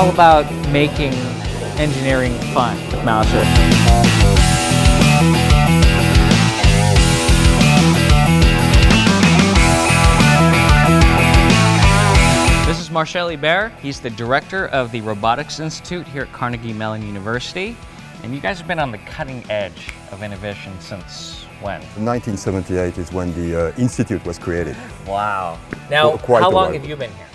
all about making engineering fun with Mouser. This is Martial Hebert. He's the director of the Robotics Institute here at Carnegie Mellon University. And you guys have been on the cutting edge of innovation since when? 1978 is when the institute was created. Wow. Now, how long have you been here?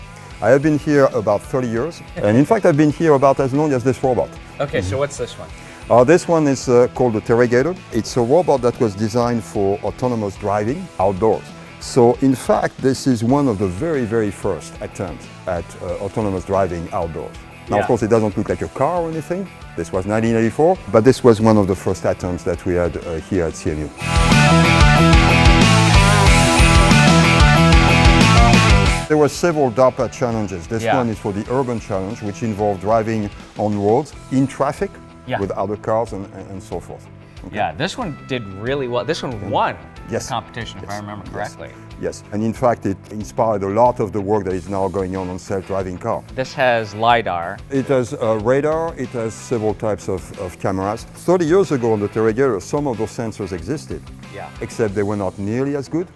I have been here about 30 years. And in fact, I've been here about as long as this robot. Okay, so what's this one? This one is called the Terregator. It's a robot that was designed for autonomous driving outdoors. So in fact, this is one of the very, very first attempts at autonomous driving outdoors. Now, of course, it doesn't look like a car or anything. This was 1984, but this was one of the first attempts that we had here at CMU. There were several DARPA challenges. This one is for the urban challenge, which involved driving on roads, in traffic, with other cars and so forth. Okay. Yeah, this one did really well. This one won the competition, if I remember correctly. Yes, and in fact, it inspired a lot of the work that is now going on self-driving cars. This has LiDAR. It has radar, it has several types of cameras. 30 years ago on the Terregator, some of those sensors existed, except they were not nearly as good.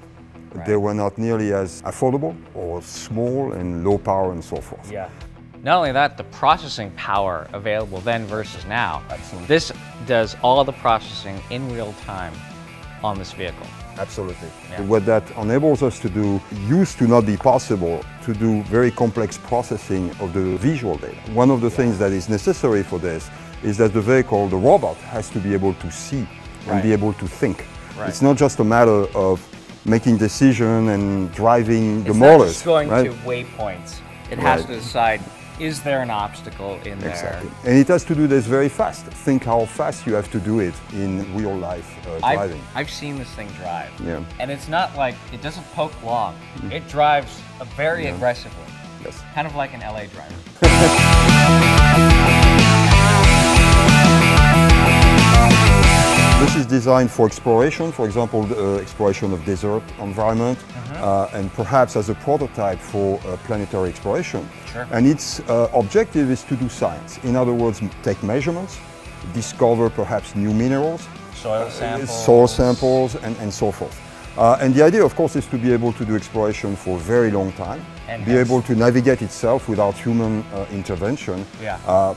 Right. They were not nearly as affordable or small and low power and so forth. Yeah. Not only that, the processing power available then versus now. Absolutely. This does all the processing in real time on this vehicle. Absolutely. Yeah. What that enables us to do used to not be possible, to do very complex processing of the visual data. One of the things that is necessary for this is that the vehicle, the robot, has to be able to see and be able to think. Right. It's not just a matter of making decisions and driving the molars. It's not just going to waypoints. It has to decide, is there an obstacle in there? Exactly. And it has to do this very fast. Think how fast you have to do it in real life driving. I've seen this thing drive. Yeah. And it's not like, it doesn't poke long. It drives very aggressively. Yes. Kind of like an LA driver. This is designed for exploration, for example, exploration of desert environment. And perhaps as a prototype for planetary exploration. Sure. And its objective is to do science. In other words, take measurements, discover perhaps new minerals, soil samples and so forth. And the idea, of course, is to be able to do exploration for a very long time, and be able to navigate itself without human intervention,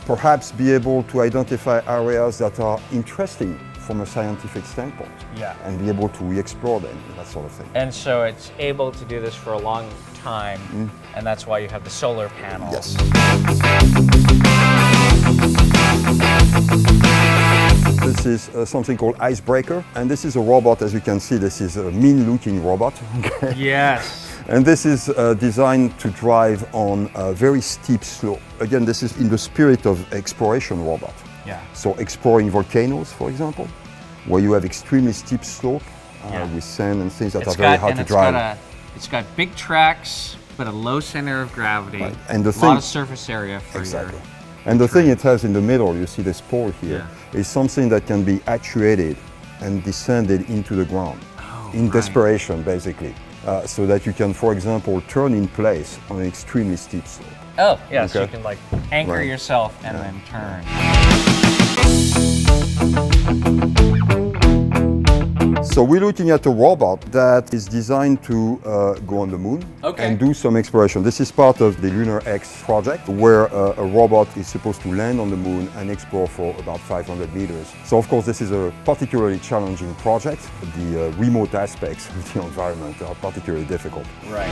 perhaps be able to identify areas that are interesting from a scientific standpoint, and be able to re-explore them, that sort of thing. And so it's able to do this for a long time, and that's why you have the solar panels. Yes. This is something called Icebreaker, and this is a robot. As you can see, this is a mean-looking robot. Okay. Yes. And this is designed to drive on a very steep slope. Again, this is in the spirit of exploration robot. Yeah. So exploring volcanoes, for example, where you have extremely steep slope with sand and things that are very hard to drive. It's got big tracks, but a low center of gravity, and a lot of surface area for your... And the thing it has in the middle, you see this pole here, is something that can be actuated and descended into the ground in desperation, basically, so that you can, for example, turn in place on an extremely steep slope. Oh, yeah, so you can like anchor yourself and then turn. So we're looking at a robot that is designed to go on the moon and do some exploration. This is part of the Lunar X project, where a robot is supposed to land on the moon and explore for about 500 meters. So of course, this is a particularly challenging project. The remote aspects of the environment are particularly difficult. Right.